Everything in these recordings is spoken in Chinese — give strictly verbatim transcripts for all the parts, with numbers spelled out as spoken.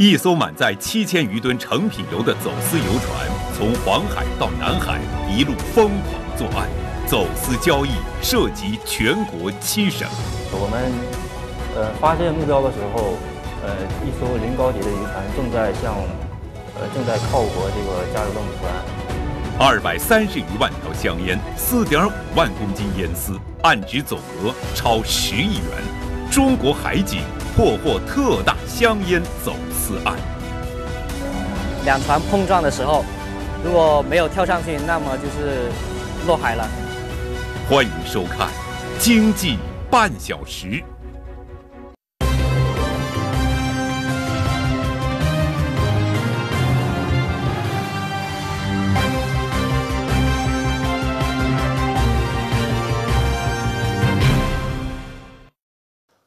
一艘满载七千余吨成品油的走私游船，从黄海到南海，一路疯狂作案，走私交易涉及全国七省。我们呃发现目标的时候，呃，一艘临高级的渔船正在向呃正在靠泊这个加油站出岸。 二百三十余万条香烟，四点五万公斤烟丝，案值总额超十亿元。中国海警破获特大香烟走私案。两船碰撞的时候，如果没有跳上去，那么就是落海了。欢迎收看《经济半小时》。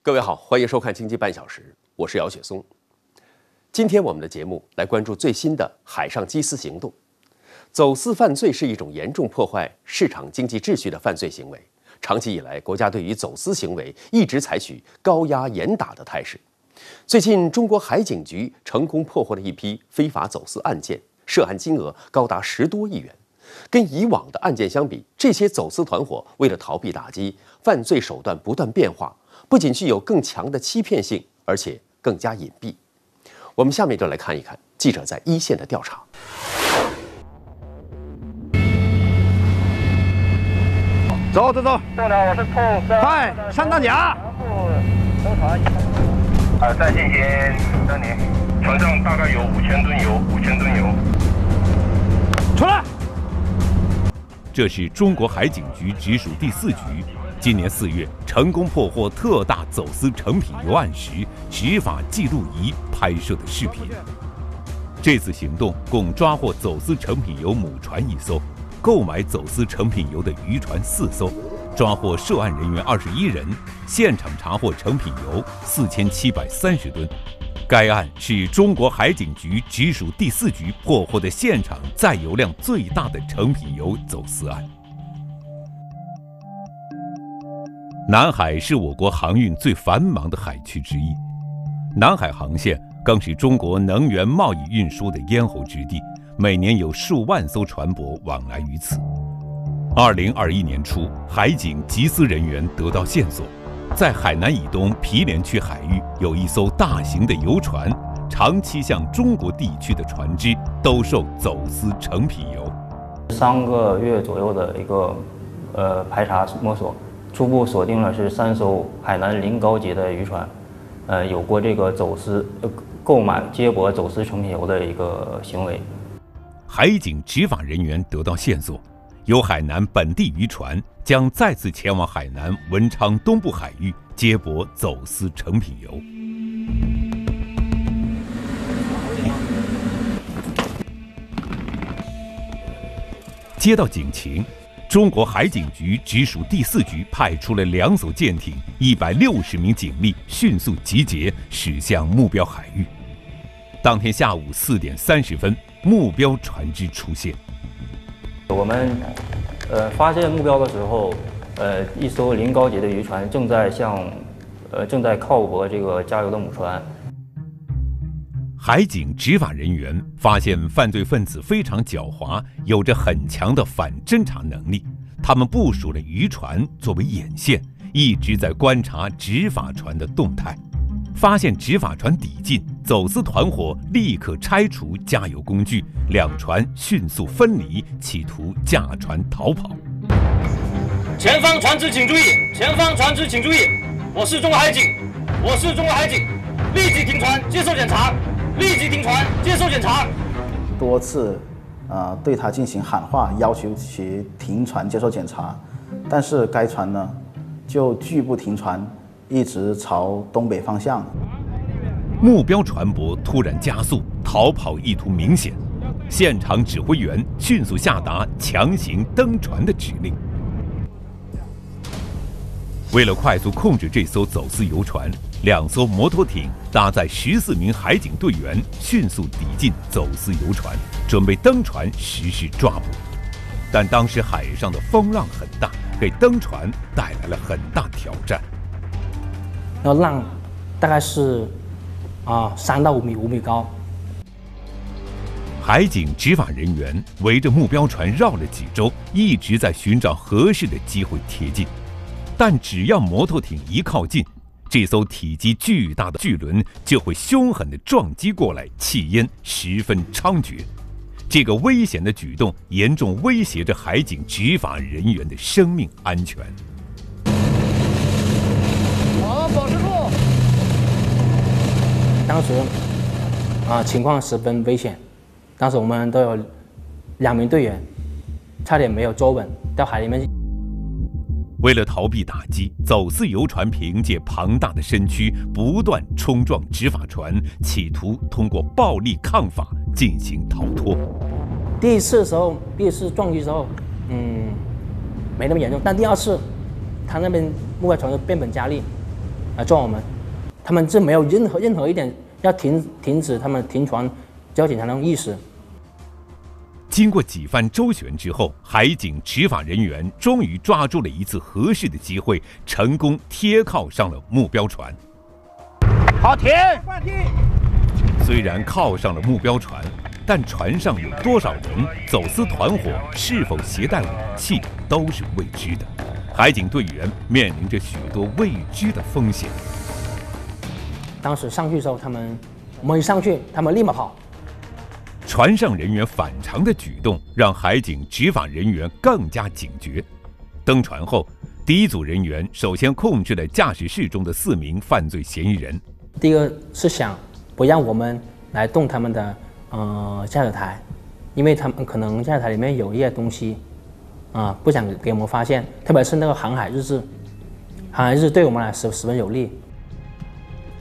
各位好，欢迎收看《经济半小时》，我是姚雪松。今天我们的节目来关注最新的海上缉私行动。走私犯罪是一种严重破坏市场经济秩序的犯罪行为。长期以来，国家对于走私行为一直采取高压严打的态势。最近，中国海警局成功破获了一批非法走私案件，涉案金额高达十多亿元。 跟以往的案件相比，这些走私团伙为了逃避打击，犯罪手段不断变化，不仅具有更强的欺骗性，而且更加隐蔽。我们下面就来看一看记者在一线的调查。走走走，队长，我是碰三，快上大甲。呃，再进行登顶，船上大概有五千吨油，五千吨油。出来。 这是中国海警局直属第四局今年四月成功破获特大走私成品油案时，执法记录仪拍摄的视频。这次行动共抓获走私成品油母船一艘，购买走私成品油的渔船四艘，抓获涉案人员二十一人，现场查获成品油四千七百三十吨。该案是中国海警局直属第四局破获的现场载油量最大的成品油走私案。南海是我国航运最繁忙的海区之一，南海航线更是中国能源贸易运输的咽喉之地，每年有数万艘船舶往来于此。二零二一年初，海警缉私人员得到线索。 在海南以东毗连区海域，有一艘大型的油船，长期向中国地区的船只兜售走私成品油。三个月左右的一个呃排查摸索，初步锁定了是三艘海南临高级的渔船，呃，有过这个走私、呃、购买、接驳走私成品油的一个行为。海警执法人员得到线索。 由海南本地渔船将再次前往海南文昌东部海域接驳走私成品油。接到警情，中国海警局直属第四局派出了两艘舰艇、一百六十名警力，迅速集结，驶向目标海域。当天下午四点三十分，目标船只出现。 我们，呃，发现目标的时候，呃，一艘临高级的渔船正在向，呃，正在靠泊这个加油的母船。海警执法人员发现犯罪分子非常狡猾，有着很强的反侦查能力。他们部署了渔船作为眼线，一直在观察执法船的动态。发现执法船抵近，走私团伙立刻拆除加油工具。 两船迅速分离，企图驾船逃跑。前方船只请注意！前方船只请注意！我是中国海警，我是中国海警，立即停船接受检查，立即停船接受检查。多次，呃，对他进行喊话，要求其停船接受检查，但是该船呢，就拒不停船，一直朝东北方向。目标船舶突然加速，逃跑意图明显。 现场指挥员迅速下达强行登船的指令。为了快速控制这艘走私游船，两艘摩托艇搭载十四名海警队员迅速抵近走私游船，准备登船实施抓捕。但当时海上的风浪很大，给登船带来了很大挑战。那浪大概是啊，三到五米，五米高。海警执法人员围着目标船绕了几周，一直在寻找合适的机会贴近，但只要摩托艇一靠近，这艘体积巨大的巨轮就会凶狠地撞击过来，气焰十分猖獗。 这个危险的举动严重威胁着海警执法人员的生命安全。好，保持住。当时啊、呃，情况十分危险，当时我们都有两名队员差点没有坐稳，到海里面。为了逃避打击，走私游船凭借庞大的身躯不断冲撞执法船，企图通过暴力抗法进行逃脱。 第一次的时候，第一次撞击的时候，嗯，没那么严重。但第二次，他那边目标船就变本加厉来撞我们，他们是没有任何任何一点要停停止他们停船交警的那种意识。经过几番周旋之后，海警执法人员终于抓住了一次合适的机会，成功贴靠上了目标船。好停！虽然靠上了目标船。 但船上有多少人，走私团伙是否携带武器，都是未知的。海警队员面临着许多未知的风险。当时上去的时候，他们我们一上去，他们立马跑。船上人员反常的举动让海警执法人员更加警觉。登船后，第一组人员首先控制了驾驶室中的四名犯罪嫌疑人。第一个是想不让我们来动他们的。 呃，驾驶台，因为他们可能驾驶台里面有一些东西，啊、呃，不想给我们发现，特别是那个航海日志，航海日志对我们来说十分有利。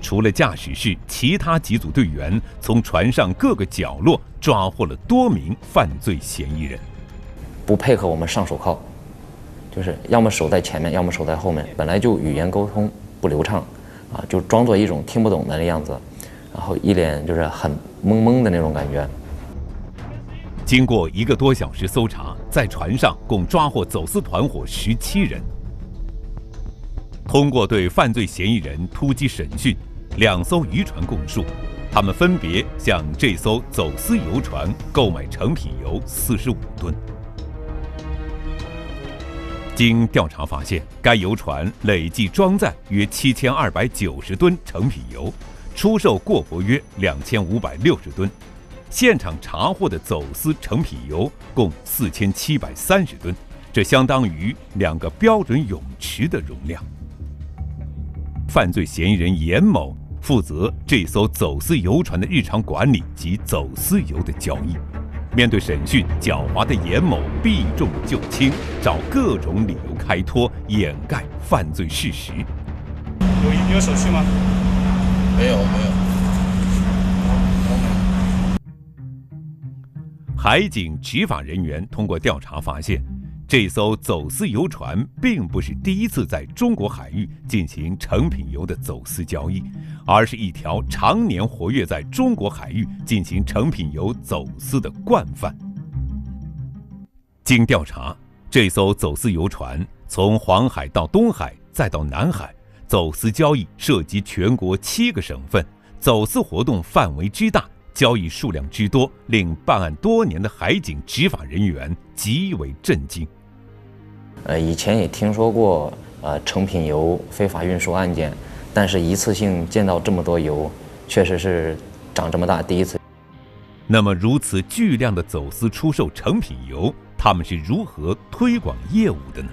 除了驾驶室，其他几组队员从船上各个角落抓获了多名犯罪嫌疑人。不配合我们上手铐，就是要么手在前面，要么手在后面，本来就语言沟通不流畅，啊，就装作一种听不懂的样子。 然后一脸就是很懵懵的那种感觉。经过一个多小时搜查，在船上共抓获走私团伙十七人。通过对犯罪嫌疑人突击审讯，两艘渔船供述，他们分别向这艘走私油船购买成品油四十五吨。经调查发现，该油船累计装载约七千二百九十吨成品油。 出售过活约两千五百六十吨，现场查获的走私成品油共四千七百三十吨，这相当于两个标准泳池的容量。犯罪嫌疑人严某负责这艘走私油船的日常管理及走私油的交易。面对审讯，狡猾的严某避重就轻，找各种理由开脱，掩盖犯罪事实。有有手续吗？ 没有没有。海警执法人员通过调查发现，这艘走私油船并不是第一次在中国海域进行成品油的走私交易，而是一条常年活跃在中国海域进行成品油走私的惯犯。经调查，这艘走私油船从黄海到东海，再到南海。 走私交易涉及全国七个省份，走私活动范围之大，交易数量之多，令办案多年的海警执法人员极为震惊。呃，以前也听说过呃成品油非法运输案件，但是一次性见到这么多油，确实是长这么大第一次。那么，如此巨量的走私出售成品油，他们是如何推广业务的呢？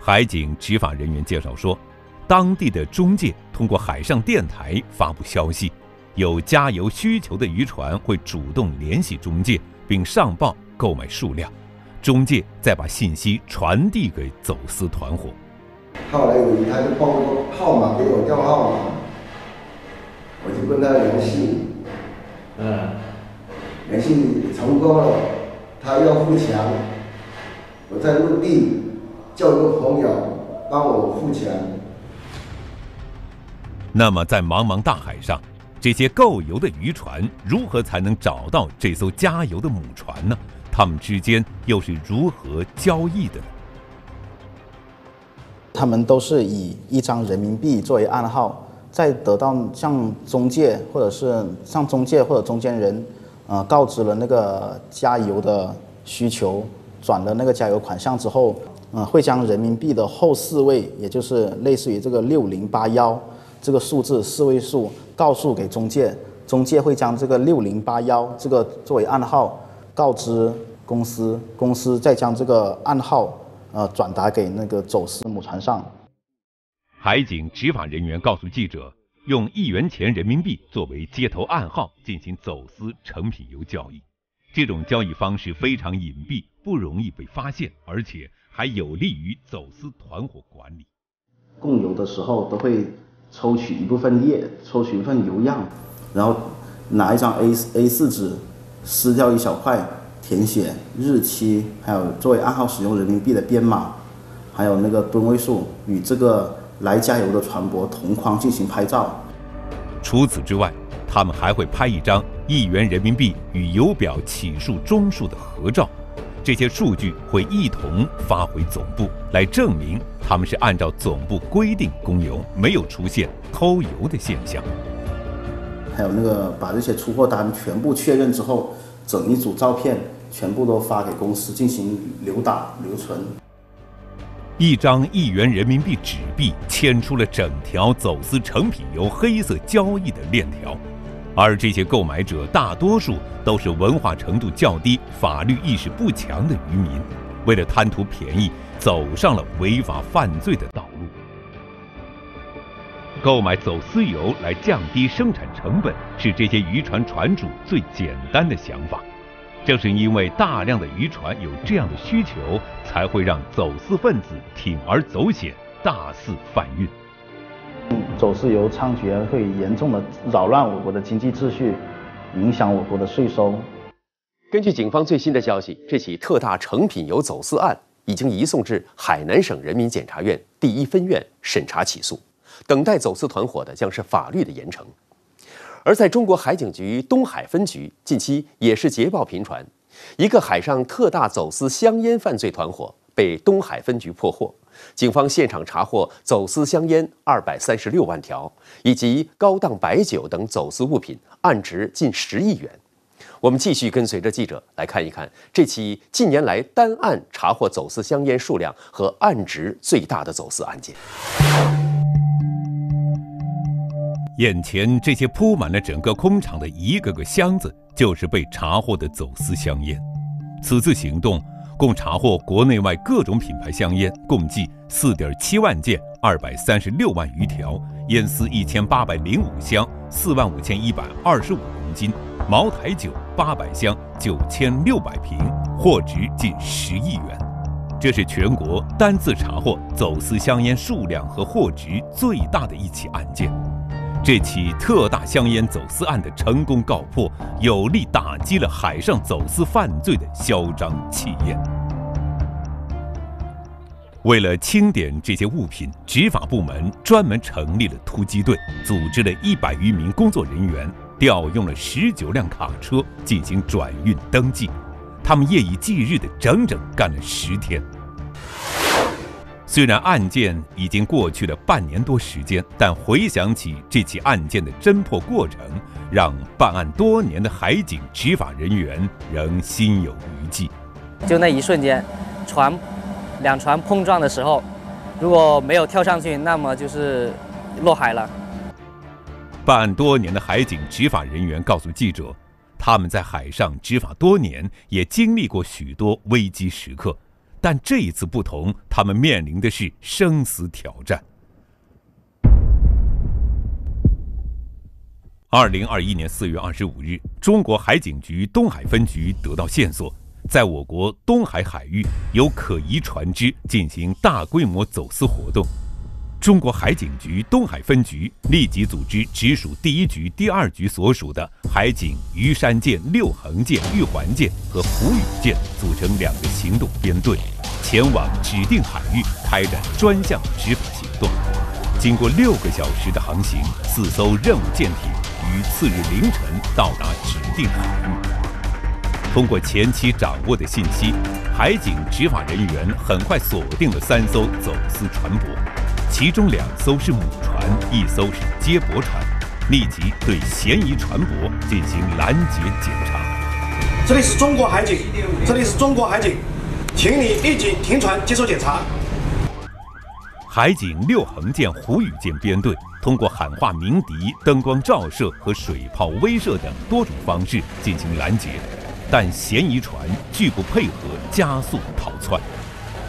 海警执法人员介绍说，当地的中介通过海上电台发布消息，有加油需求的渔船会主动联系中介，并上报购买数量，中介再把信息传递给走私团伙。后来有一他就报个号码给我调号码，我就跟他联系，嗯，联系成功了，他要付钱，我在陆地。 叫一个朋友帮我付钱。那么，在茫茫大海上，这些购油的渔船如何才能找到这艘加油的母船呢？他们之间又是如何交易的呢？他们都是以一张人民币作为暗号，再得到向中介或者是向中介或者中间人，呃，告知了那个加油的需求，转了那个加油款项之后，呃，会将人民币的后四位，也就是类似于这个六零八幺这个数字四位数告诉给中介，中介会将这个六零八幺这个作为暗号告知公司，公司再将这个暗号呃转达给那个走私母船上。 海警执法人员告诉记者，用一元钱人民币作为接头暗号进行走私成品油交易，这种交易方式非常隐蔽，不容易被发现，而且还有利于走私团伙管理。供油的时候都会抽取一部分液，抽取一份油样，然后拿一张 A A 四 纸撕掉一小块，填写日期，还有作为暗号使用人民币的编码，还有那个吨位数与这个 来加油的船舶同框进行拍照。除此之外，他们还会拍一张一元人民币与油表起数中数的合照，这些数据会一同发回总部，来证明他们是按照总部规定供油，没有出现偷油的现象。还有那个把这些出货单全部确认之后，整一组照片全部都发给公司进行留打留存。 一张一元人民币纸币牵出了整条走私成品油黑色交易的链条，而这些购买者大多数都是文化程度较低、法律意识不强的渔民，为了贪图便宜，走上了违法犯罪的道路。购买走私油来降低生产成本，是这些渔船船主最简单的想法。 正是因为大量的渔船有这样的需求，才会让走私分子铤而走险，大肆贩运。走私油猖獗会严重的扰乱我国的经济秩序，影响我国的税收。根据警方最新的消息，这起特大成品油走私案已经移送至海南省人民检察院第一分院审查起诉，等待走私团伙的将是法律的严惩。 而在中国海警局东海分局近期也是捷报频传，一个海上特大走私香烟犯罪团伙被东海分局破获，警方现场查获走私香烟二百三十六万条，以及高档白酒等走私物品，案值近十亿元。我们继续跟随着记者来看一看这起近年来单案查获走私香烟数量和案值最大的走私案件。 眼前这些铺满了整个工厂的一个个箱子，就是被查获的走私香烟。此次行动共查获国内外各种品牌香烟，共计 四点七 万件， 二百三十六万余条，烟丝 一千八百零五 箱， 四万五千一百二十五 公斤，茅台酒八百箱， 九千六百 瓶，货值近十亿元。这是全国单次查获走私香烟数量和货值最大的一起案件。 这起特大香烟走私案的成功告破，有力打击了海上走私犯罪的嚣张气焰。为了清点这些物品，执法部门专门成立了突击队，组织了一百余名工作人员，调用了十九辆卡车进行转运登记。他们夜以继日的整整干了十天。 虽然案件已经过去了半年多时间，但回想起这起案件的侦破过程，让办案多年的海警执法人员仍心有余悸。就那一瞬间，船两船碰撞的时候，如果没有跳上去，那么就是落海了。办案多年的海警执法人员告诉记者，他们在海上执法多年，也经历过许多危机时刻。 但这一次不同，他们面临的是生死挑战。二零二一年四月二十五日，中国海警局东海分局得到线索，在我国东海海域有可疑船只进行大规模走私活动。中国海警局东海分局立即组织直属第一局、第二局所属的海警虞山舰、六横舰、玉环舰和虎屿舰组成两个行动编队，前往指定海域开展专项执法行动。经过六个小时的航行，四艘任务舰艇于次日凌晨到达指定海域。通过前期掌握的信息，海警执法人员很快锁定了三艘走私船舶。 其中两艘是母船，一艘是接驳船，立即对嫌疑船舶进行拦截检查。这里是中国海警，这里是中国海警，请你立即停船接受检查。海警六横舰、虎屿舰编队通过喊话鸣笛、灯光照射和水炮威慑等多种方式进行拦截，但嫌疑船拒不配合，加速逃窜，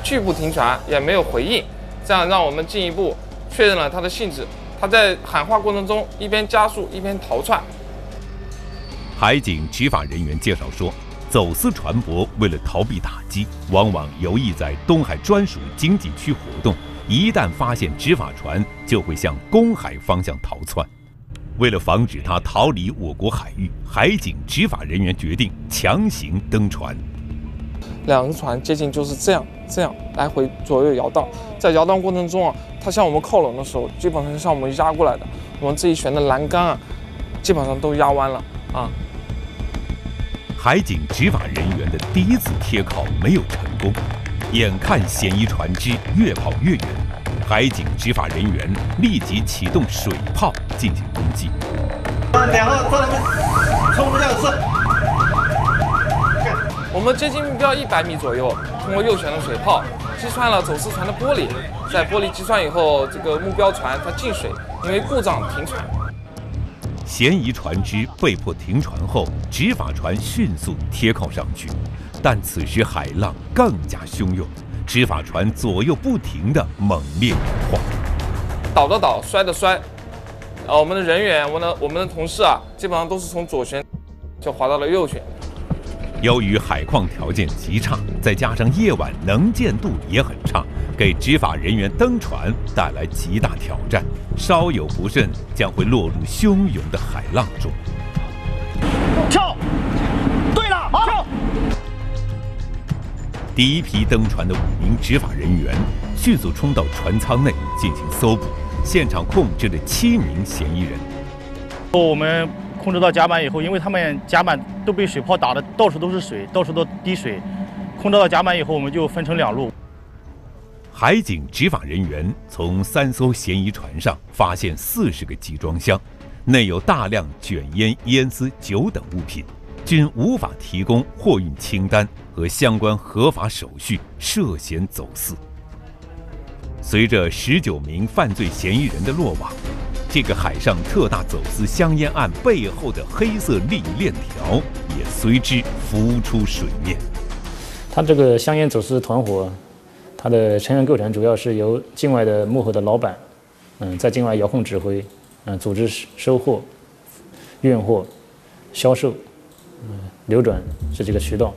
拒不停船，也没有回应。 这样让我们进一步确认了他的性质。他在喊话过程中一边加速一边逃窜。海警执法人员介绍说，走私船舶为了逃避打击，往往游弋在东海专属经济区活动。一旦发现执法船，就会向公海方向逃窜。为了防止它逃离我国海域，海警执法人员决定强行登船。 两个船接近就是这样，这样来回左右摇荡，在摇荡过程中啊，它向我们靠拢的时候，基本上是向我们压过来的。我们这一旋的栏杆啊，基本上都压弯了啊。海警执法人员的第一次贴靠没有成功，眼看嫌疑船只越跑越远，海警执法人员立即启动水炮进行攻击。啊，两个过来，冲不下去。 我们接近目标一百米左右，通过右旋的水炮击穿了走私船的玻璃，在玻璃击穿以后，这个目标船它进水，因为故障停船。嫌疑船只被迫停船后，执法船迅速贴靠上去，但此时海浪更加汹涌，执法船左右不停地猛烈摇晃，倒的倒，摔的摔。啊，我们的人员，我们的我们的同事啊，基本上都是从左旋就滑到了右旋。 由于海况条件极差，再加上夜晚能见度也很差，给执法人员登船带来极大挑战。稍有不慎，将会落入汹涌的海浪中。跳！对了，啊、跳！第一批登船的五名执法人员迅速冲到船舱内进行搜捕，现场控制了七名嫌疑人。我们。 控制到甲板以后，因为他们甲板都被水炮打的到处都是水，到处都滴水。控制到甲板以后，我们就分成两路。海警执法人员从三艘嫌疑船上发现四十个集装箱，内有大量卷烟、烟丝、酒等物品，均无法提供货运清单和相关合法手续，涉嫌走私。随着十九名犯罪嫌疑人的落网。 这个海上特大走私香烟案背后的黑色利益链条也随之浮出水面。他这个香烟走私团伙，他的成员构成主要是由境外的幕后的老板，嗯，在境外遥控指挥，嗯，组织收货、运货、销售、嗯，流转是这个渠道。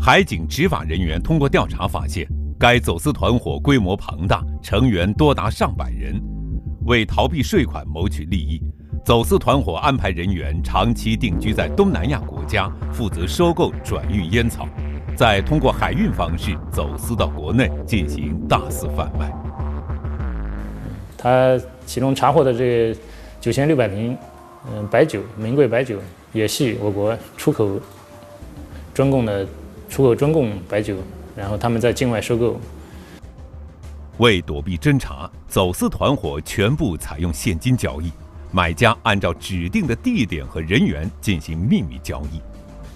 海警执法人员通过调查发现，该走私团伙规模庞大，成员多达上百人。 为逃避税款谋取利益，走私团伙安排人员长期定居在东南亚国家，负责收购转运烟草，再通过海运方式走私到国内进行大肆贩卖。他其中查获的这九千六百瓶，嗯，白酒、名贵白酒，也系我国出口中共的出口中共白酒，然后他们在境外收购。 为躲避侦查，走私团伙全部采用现金交易，买家按照指定的地点和人员进行秘密交易，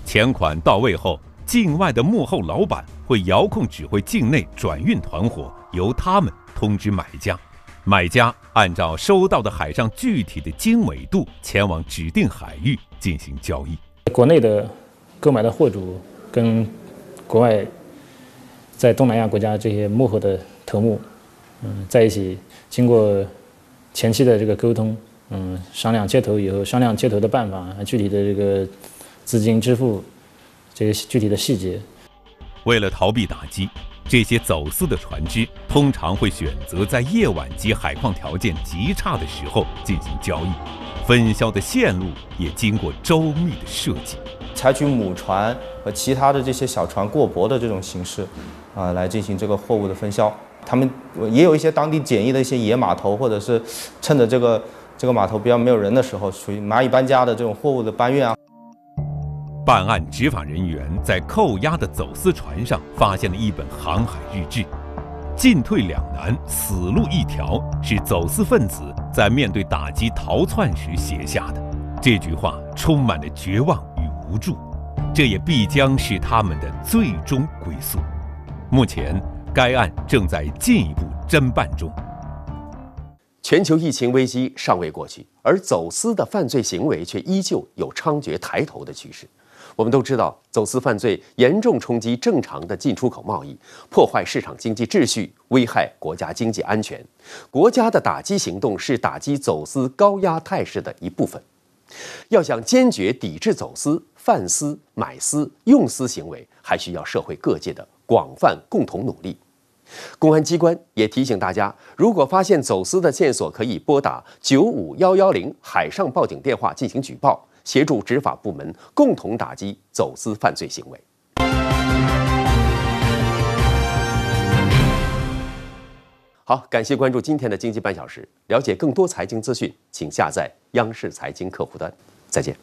钱款到位后，境外的幕后老板会遥控指挥境内转运团伙，由他们通知买家，买家按照收到的海上具体的经纬度前往指定海域进行交易。国内的购买的货主跟国外在东南亚国家这些幕后的头目。 嗯，在一起，经过前期的这个沟通，嗯，商量接头以后，商量接头的办法，具体的这个资金支付，这些具体的细节。为了逃避打击，这些走私的船只通常会选择在夜晚及海况条件极差的时候进行交易，分销的线路也经过周密的设计，采取母船和其他的这些小船过泊的这种形式，啊、呃，来进行这个货物的分销。 他们也有一些当地简易的一些野码头，或者是趁着这个这个码头比较没有人的时候，属于蚂蚁搬家的这种货物的搬运啊。办案执法人员在扣押的走私船上发现了一本航海日志，进退两难、死路一条，是走私分子在面对打击逃窜时写下的。这句话充满了绝望与无助，这也必将是他们的最终归宿。目前，该案正在进一步侦办中。全球疫情危机尚未过去，而走私的犯罪行为却依旧有猖獗抬头的趋势。 我们都知道，走私犯罪严重冲击正常的进出口贸易，破坏市场经济秩序，危害国家经济安全。国家的打击行动是打击走私高压态势的一部分。要想坚决抵制走私、贩私、买私、用私行为，还需要社会各界的广泛共同努力。公安机关也提醒大家，如果发现走私的线索，可以拨打九五一一零海上报警电话进行举报。 协助执法部门共同打击走私犯罪行为。好，感谢关注今天的经济半小时。了解更多财经资讯，请下载央视财经客户端。再见。